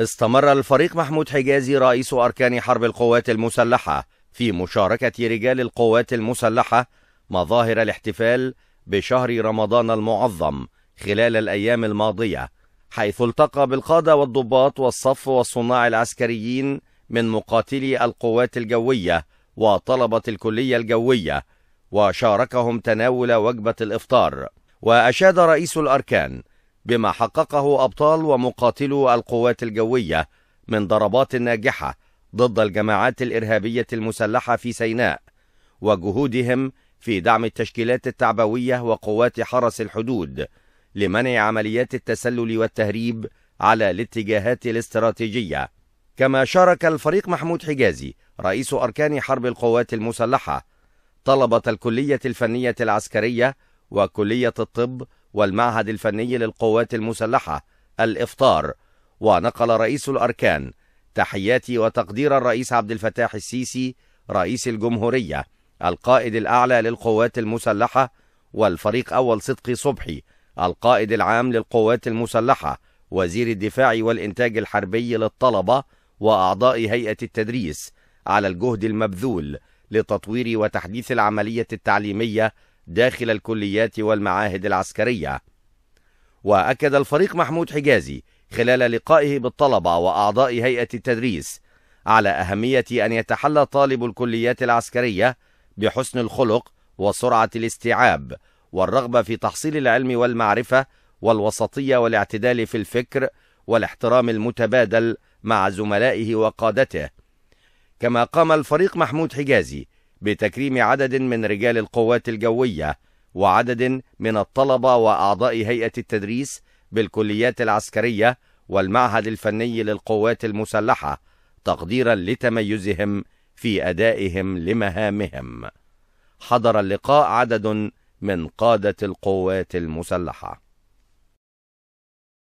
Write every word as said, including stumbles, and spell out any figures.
استمر الفريق محمود حجازي رئيس أركان حرب القوات المسلحة في مشاركة رجال القوات المسلحة مظاهر الاحتفال بشهر رمضان المعظم خلال الأيام الماضية، حيث التقى بالقادة والضباط والصف والصناع العسكريين من مقاتلي القوات الجوية وطلبة الكلية الجوية، وشاركهم تناول وجبة الإفطار. وأشاد رئيس الأركان بما حققه أبطال ومقاتلو القوات الجوية من ضربات ناجحة ضد الجماعات الإرهابية المسلحة في سيناء، وجهودهم في دعم التشكيلات التعبوية وقوات حرس الحدود لمنع عمليات التسلل والتهريب على الاتجاهات الاستراتيجية. كما شارك الفريق محمود حجازي رئيس أركان حرب القوات المسلحة طلبة الكلية الفنية العسكرية وكلية الطب والمعهد الفني للقوات المسلحة الإفطار، ونقل رئيس الأركان تحيات وتقدير الرئيس عبد الفتاح السيسي رئيس الجمهورية القائد الأعلى للقوات المسلحة، والفريق أول صدقي صبحي القائد العام للقوات المسلحة وزير الدفاع والإنتاج الحربي للطلبة وأعضاء هيئة التدريس على الجهد المبذول لتطوير وتحديث العملية التعليمية داخل الكليات والمعاهد العسكرية. وأكد الفريق محمود حجازي خلال لقائه بالطلبة وأعضاء هيئة التدريس على أهمية أن يتحلى طالب الكليات العسكرية بحسن الخلق وسرعة الاستيعاب والرغبة في تحصيل العلم والمعرفة والوسطية والاعتدال في الفكر والاحترام المتبادل مع زملائه وقادته. كما قام الفريق محمود حجازي بتكريم عدد من رجال القوات الجوية وعدد من الطلبة وأعضاء هيئة التدريس بالكليات العسكرية والمعهد الفني للقوات المسلحة تقديرا لتميزهم في أدائهم لمهامهم. حضر اللقاء عدد من قادة القوات المسلحة.